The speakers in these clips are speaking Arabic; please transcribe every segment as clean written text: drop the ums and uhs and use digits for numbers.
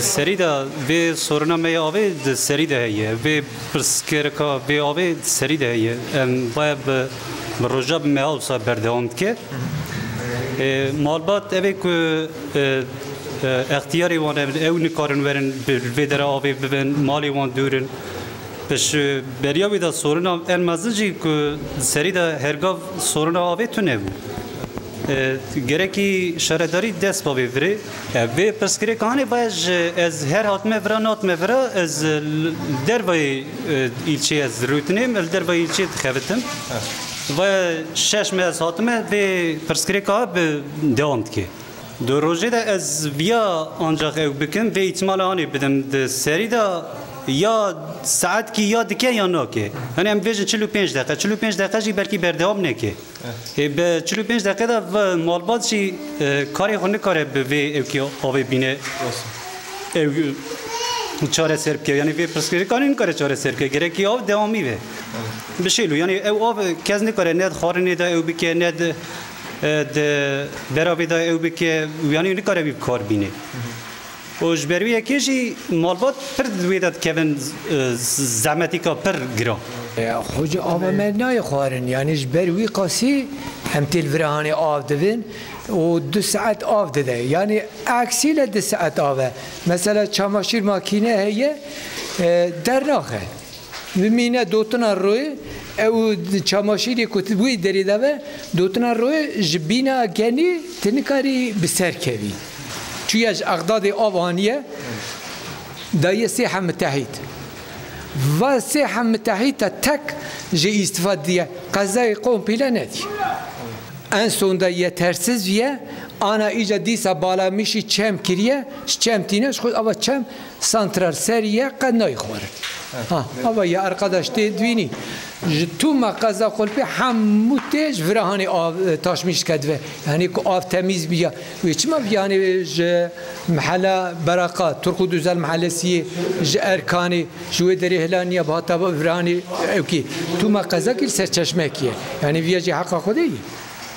سریدا به سرنامه آبی سریده هیه، به پرسکرکا به آبی سریده هیه. باید برجاب مهال سر برداوند که مالبات اوه که اختیاری وانه او نکارن ورن به در آبی ببن مالی وان دورن. پس بریابی دا سرنا المازجی که سریدا هرگاه سرنا آبی تونه بود. گرکی شرداری دست با بیفری، به پسکری کانی باید از هر هات مفرا نات مفرا از دروای ایلچی از روتنیم، از دروای ایلچی خفتم و شش ماه از هاتم به پسکری که بداند که دو روزه ده از بیا آنجا خب بکن و احتمال آنی بدم دسری دا یا ساعت کی یا دکه یا نکه. هنی هم بیشتر 45 دقیقه، 45 دقیقه چی برکی بردم نکه. به 45 دقیقه دا و مالبازی کاری خونه کاره به اوکی آبی بینه. چاره سرپ که یعنی وی پرسکری کاری نکاره چاره سرپ که گره کی آب دوامی به. بشیلو یعنی او آب کس نکاره نه خاره نه دا او بیکه نه درآبی دا او بیکه یعنی نکاره بیب کار بینه. اوج برویه کیجی مالبات پر دویداد که ون زحمتی کا پر گرا. خود آب مدنای خارن یعنی جبروی قاسی هم تلفرهانی آب دین و 2 ساعت آب داده یعنی اکسیل 2 ساعت آبه. مثلا چماشیر ماکینه هیه در نخه می‌بینه دوتنا روی او چماشیری کتبوی دریده و دوتنا روی جبینا گنی تنکاری بسرکهی. چیج اقداد آوانیه دایی سیحم متحید و سیحم متحید تک جی استفادیه قضای قوم پیله ندی انسونده یه ترسیز ویه آنا ایجا دیسا بالا میشی چم کریه چم تینش خود اوا چم سانترال سریه قد نای خورد اوا یه ارقادش دوینی تو ما قضا قلبی همو تیج ورهانی آف تاشمیش کدوه یعنی که آف تمیز بیا وی چما یعنی محله براقا ترکو دوزل محله سیه ارکانی جوه دری هلانیه با حتا ورهانی اوکی تو ما قضا کل سرچشمه کیه یعنی ویه جی حقا خودیه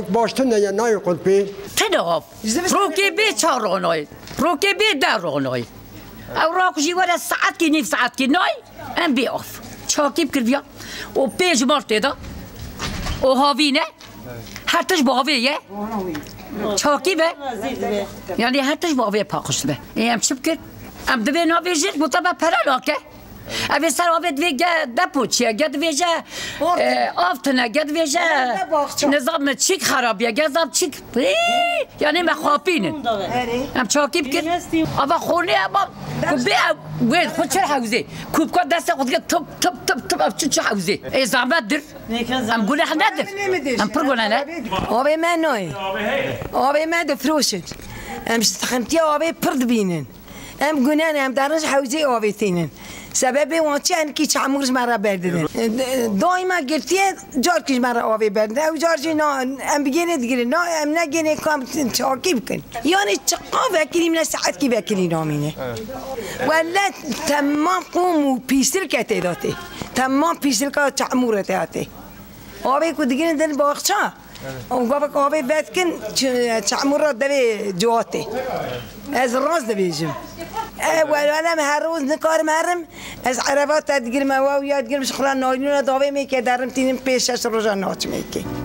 باشتن یا نای قلبی تناب روکی بی چارانای روکی بی درانای او راکشی ور ساعت کی نیم ساعت کی نای ام بی آف چاکیب کردیم و 5 مارت دا و هایی نه هر تش با هاییه چاکیبه یعنی هر تش با هایی پاکش به ام چیب کرد ام دوی نابیجید مطابق پرالاکه اوی سر آبید ویگه دپوچیه گد ویجه آفتنه گد ویجه نظام چیک خرابیه گذاب چیک یعنی مخاپینه هم چاکیب کرد آبا خونه آبا وید خود چه حوزه کوبکا دست خود گد تب تب تب تب افچون چه حوزه ای زحمت در هم گناه ندر هم پر گناه نه آبی من نای آبی من دفروشن هم شتخمتی آبی پرد بینن هم گناه نه هم درنش حوزه آبی تینن سبب وانچه انکی چامورش مرا بردن دائما گرتیه جار کش مرا آبی بردن او جار جی نه ام بگیره دیگه نه ام نگیره کام چاکی بکن یعنی چقا وکریم نه ساعت کی وکری نامینه ولی تمام قوم و پیسل که تعداده تمام پیسل که چامور تعداده آبی کدیگه ندن باقچه اون گفت آبی بدکن چامور را دوی جواته از راز دویجم وانا هر روز نکارم هرم از عربات تدگیر مواویات گیرم شخلا نالیون داوی میکه درم تینم پیشش روزا ناچ میکه